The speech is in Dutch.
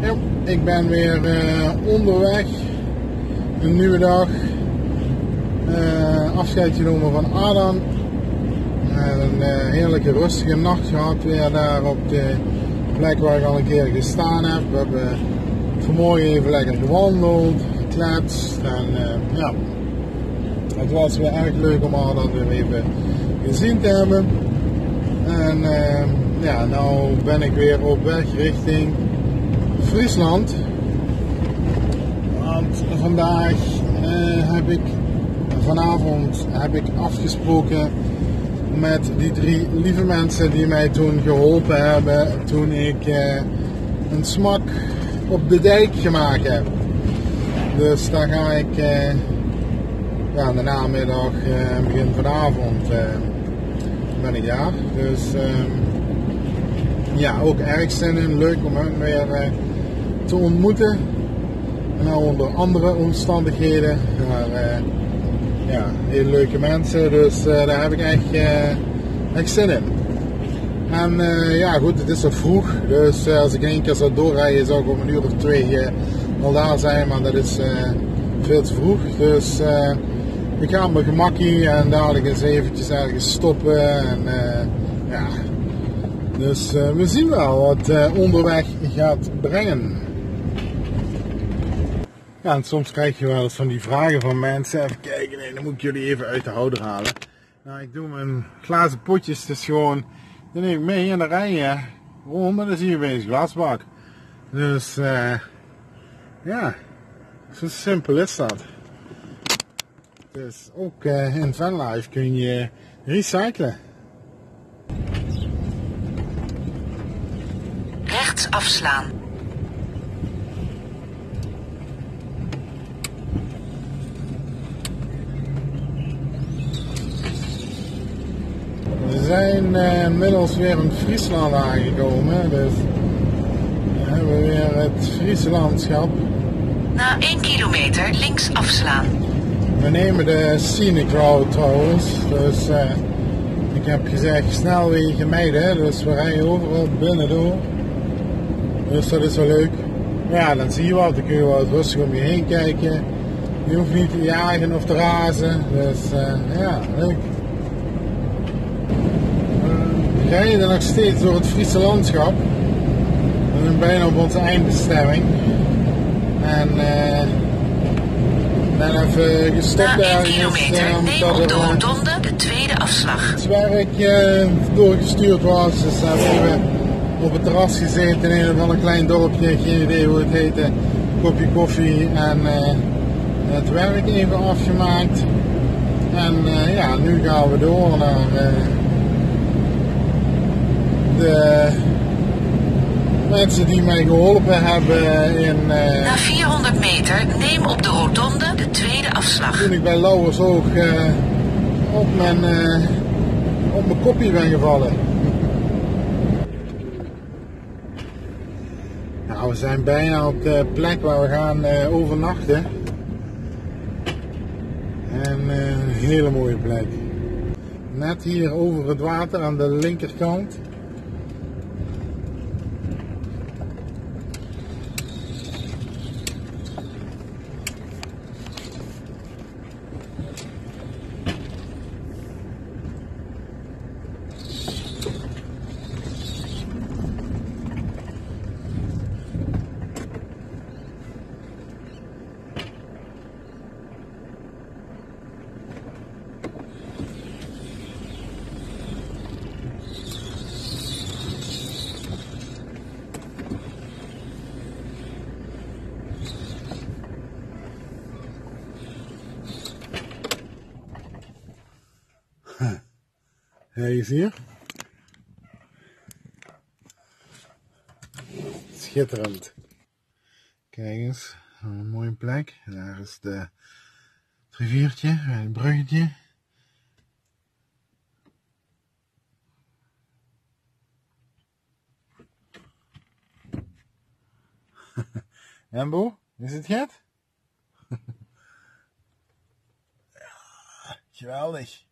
Ja, ik ben weer onderweg. Een nieuwe dag. Afscheid genomen van Adam. Een heerlijke rustige nacht gehad weer daar op de plek waar ik al een keer gestaan heb. We hebben vanmorgen even lekker gewandeld, gekletst en ja, het was weer erg leuk om Adam weer even gezien te hebben. En ja, nou ben ik weer op weg richting Friesland, want vandaag vanavond heb ik afgesproken met die drie lieve mensen die mij toen geholpen hebben toen ik een smak op de dijk gemaakt heb. Dus daar ga ik ja, in de namiddag, begin vanavond ben ik daar. Dus ja, ook erg zin in, leuk om hem weer te ontmoeten. Nou, onder andere omstandigheden, maar ja, hele leuke mensen, dus daar heb ik echt zin in. En ja goed, het is zo vroeg, dus als ik in één keer zou doorrijden zou ik om 1 uur of 2 al daar zijn, maar dat is veel te vroeg. Dus ik ga op mijn gemakkie en dadelijk eens eventjes ergens stoppen en ja. Dus we zien wel wat onderweg gaat brengen. Ja, en soms krijg je wel eens van die vragen van mensen. Even kijken, nee, dan moet ik jullie even uit de houder halen. Nou, ik doe mijn glazen potjes, dus gewoon, dan neem ik mee en dan rij je rond en dan zie je opeens een glasbak. Dus, ja, zo simpel is dat. Dus ook in Vanlife kun je recyclen. Rechts afslaan. We zijn inmiddels weer in Friesland aangekomen, dus we hebben weer het Friese landschap. Na 1 kilometer links afslaan. We nemen de scenic route trouwens, dus ik heb gezegd snelwegen mijden, dus we rijden overal binnen door. Dus dat is wel leuk. Ja, dan zie je wat, dan kun je wel rustig om je heen kijken. Je hoeft niet te jagen of te razen, dus ja, leuk. We rijden nog steeds door het Friese landschap. We zijn bijna op onze eindbestemming. En dan even gestopt ergens. Na 1 kilometer, neem op de rotonde de tweede afslag. Het werk doorgestuurd was, dus daar even op het terras gezeten in een van een klein dorpje, geen idee hoe het heette, kopje koffie en het werk even afgemaakt. En ja, nu gaan we door naar de mensen die mij geholpen hebben in... Na 400 meter neem op de rotonde de tweede afslag. Toen ik bij Lauwersoog op mijn kopje ben gevallen. Nou, we zijn bijna op de plek waar we gaan overnachten. En een hele mooie plek. Net hier over het water aan de linkerkant. Hij is hier. Schitterend. Kijk eens, een mooie plek. Daar is het riviertje, het bruggetje. En Bo, is het Gert? Ja, geweldig.